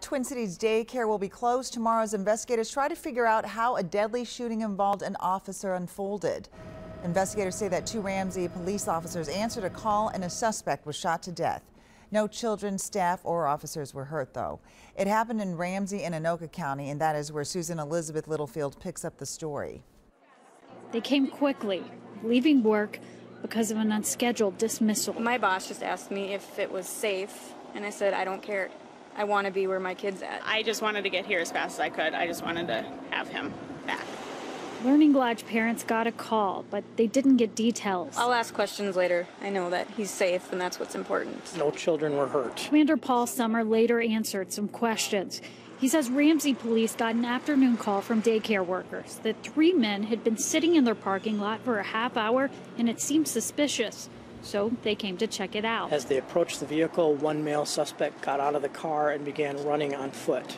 Twin Cities Daycare will be closed tomorrow as investigators try to figure out how a deadly shooting involved an officer unfolded. Investigators say that two Ramsey police officers answered a call and a suspect was shot to death. No children, staff, or officers were hurt, though. It happened in Ramsey and Anoka County, and that is where Susan Elizabeth Littlefield picks up the story. They came quickly, leaving work because of an unscheduled dismissal. My boss just asked me if it was safe, and I said, I don't care. I want to be where my kid's at. I just wanted to get here as fast as I could. I just wanted to have him back. Learning Lodge parents got a call, but they didn't get details. I'll ask questions later. I know that he's safe, and that's what's important. No children were hurt. Commander Paul Summer later answered some questions. He says Ramsey police got an afternoon call from daycare workers that three men had been sitting in their parking lot for a half hour, and it seemed suspicious. So they came to check it out. As they approached the vehicle, one male suspect got out of the car and began running on foot.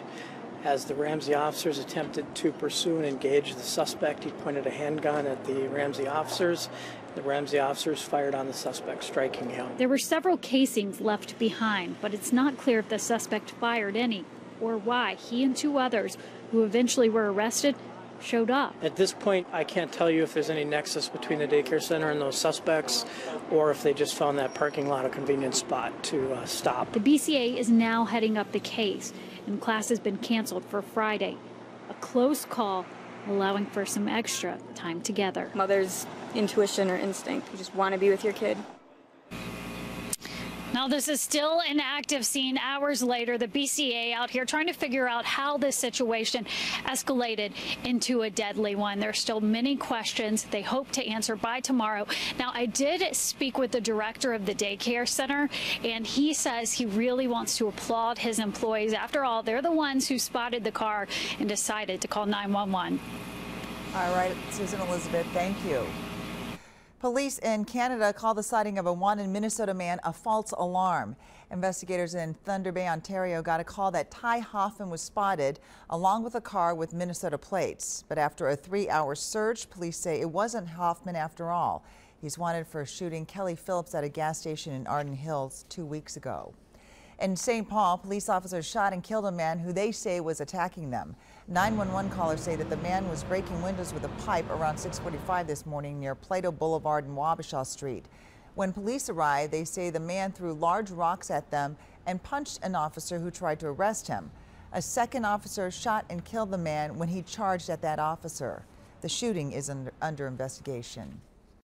As the Ramsey officers attempted to pursue and engage the suspect, he pointed a handgun at the Ramsey officers. The Ramsey officers fired on the suspect, striking him. There were several casings left behind, but it's not clear if the suspect fired any or why he and two others, who eventually were arrested, showed up. At this point, I can't tell you if there's any nexus between the daycare center and those suspects, or if they just found that parking lot a convenient spot to stop. The BCA is now heading up the case, and class has been canceled for Friday. A close call, allowing for some extra time together. Mother's intuition or instinct, you just want to be with your kid. Now, this is still an active scene. Hours later, the BCA out here trying to figure out how this situation escalated into a deadly one. There's still many questions they hope to answer by tomorrow. Now, I did speak with the director of the daycare center, and he says he really wants to applaud his employees. After all, they're the ones who spotted the car and decided to call 911. All right, Susan Elizabeth, thank you. Police in Canada call the sighting of a wanted Minnesota man a false alarm. Investigators in Thunder Bay, Ontario got a call that Ty Hoffman was spotted along with a car with Minnesota plates. But after a 3-hour search, police say it wasn't Hoffman after all. He's wanted for shooting Kelly Phillips at a gas station in Arden Hills 2 weeks ago. In St. Paul, police officers shot and killed a man who they say was attacking them. 911 callers say that the man was breaking windows with a pipe around 6:45 this morning near Plato Boulevard and Wabasha Street. When police arrived, they say the man threw large rocks at them and punched an officer who tried to arrest him. A second officer shot and killed the man when he charged at that officer. The shooting is under investigation.